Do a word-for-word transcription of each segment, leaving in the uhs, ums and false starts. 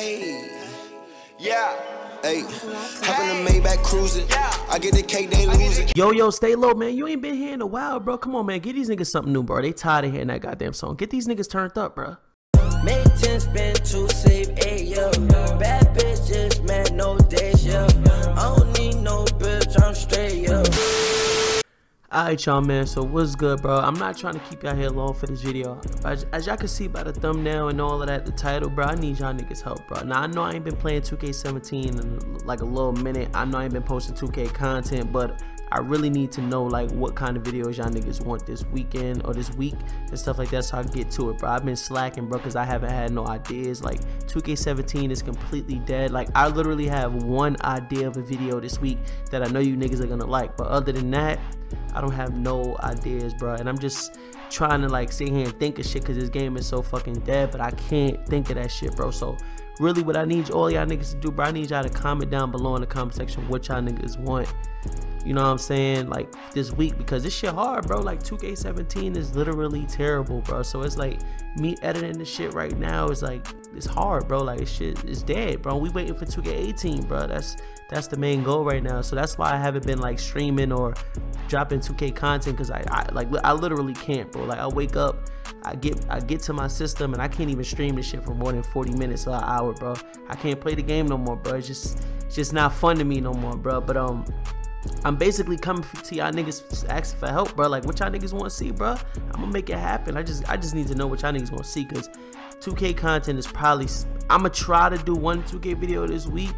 Hey, yeah, hey, hopping the Maybach cruising. Yeah, I get the cake, they losing. Yo, yo, stay low, man. You ain't been here in a while, bro. Come on, man. Get these niggas something new, bro. They tired of hearing that goddamn song. Get these niggas turned up, bro. Make ten spin to save eight, yo. Bad bitch just mad, no days, yo. I don't need no bitch, I'm straight, yo. Alright y'all, man, so what's good, bro? I'm not trying to keep y'all here long for this video, but as y'all can see by the thumbnail and all of that, the title, bro, I need y'all niggas help, bro. Now I know I ain't been playing two K seventeen in like a little minute. I know I ain't been posting two K content, but I really need to know like what kind of videos y'all niggas want this weekend or this week and stuff like that, so I can get to it, bro. I've been slacking, bro, because I haven't had no ideas. Like two K seventeen is completely dead. Like I literally have one idea of a video this week that I know you niggas are gonna like, but other than that, I don't have no ideas, bro. And I'm just trying to like sit here and think of shit because this game is so fucking dead, but I can't think of that shit, bro. So really what I need all y'all niggas to do, bro, I need y'all to comment down below in the comment section what y'all niggas want. You know what I'm saying? Like this week, because this shit hard, bro. Like two K seventeen is literally terrible, bro. So it's like me editing this shit right now is like, it's hard, bro. Like shit is dead, bro. We waiting for two K eighteen, bro. That's that's the main goal right now. So that's why I haven't been like streaming or dropping two K content, because I, I like I literally can't, bro. Like I wake up, I get I get to my system and I can't even stream this shit for more than forty minutes or an hour, bro. I can't play the game no more, bro. It's just it's just not fun to me no more, bro. But um. I'm basically coming to y'all niggas asking for help, bro. Like, what y'all niggas want to see, bro? I'm gonna make it happen. I just, I just need to know what y'all niggas want to see, cause two K content is probably. I'm gonna try to do one two K video this week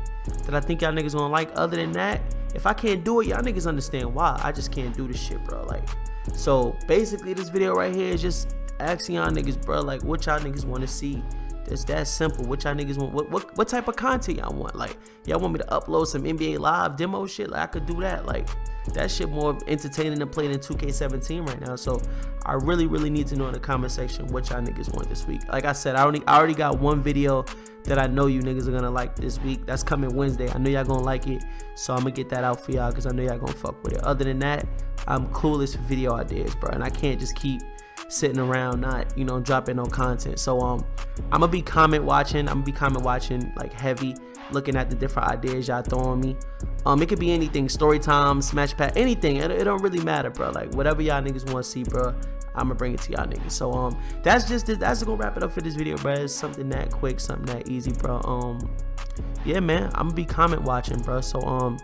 that I think y'all niggas gonna like. Other than that, if I can't do it, y'all niggas understand why. I just can't do this shit, bro. Like, so basically, this video right here is just asking y'all niggas, bro, like, what y'all niggas want to see. It's that simple. What y'all niggas want? What, what what type of content y'all want? Like, y'all want me to upload some N B A Live demo shit? Like, I could do that. Like, that shit more entertaining than playing in two K seventeen right now. So, I really, really need to know in the comment section what y'all niggas want this week. Like I said, I already, I already got one video that I know you niggas are gonna like this week. That's coming Wednesday. I know y'all gonna like it, so I'm gonna get that out for y'all because I know y'all gonna fuck with it. Other than that, I'm clueless for video ideas, bro, and I can't just keep sitting around not, you know, dropping no content. So um I'm gonna be comment watching. I'm gonna be comment watching like heavy, looking at the different ideas y'all throwing me. Um it could be anything, story time, smash pack, anything. It, it don't really matter, bro. Like whatever y'all niggas want to see, bro, I'm gonna bring it to y'all niggas. So um that's just it. That's gonna wrap it up for this video, bro. It's something that quick, something that easy, bro. Um yeah, man, I'm gonna be comment watching, bro. So um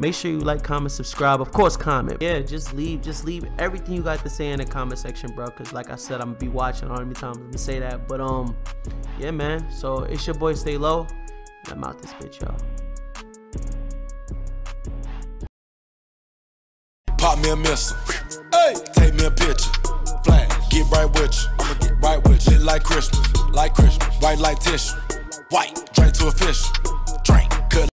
make sure you like, comment, subscribe. Of course, comment. Yeah, just leave, just leave everything you got to say in the comment section, bro. Cause like I said, I'm gonna be watching. I don't know how many times I'm gonna say that. But um, yeah, man. So it's your boy, Stay Low. And I'm out this bitch, y'all. Pop me a missile. Hey, take me a picture. Flash, get right with you. I'ma get right with you. Lit like Christmas, like Christmas. White like tissue. White, drink to a fish.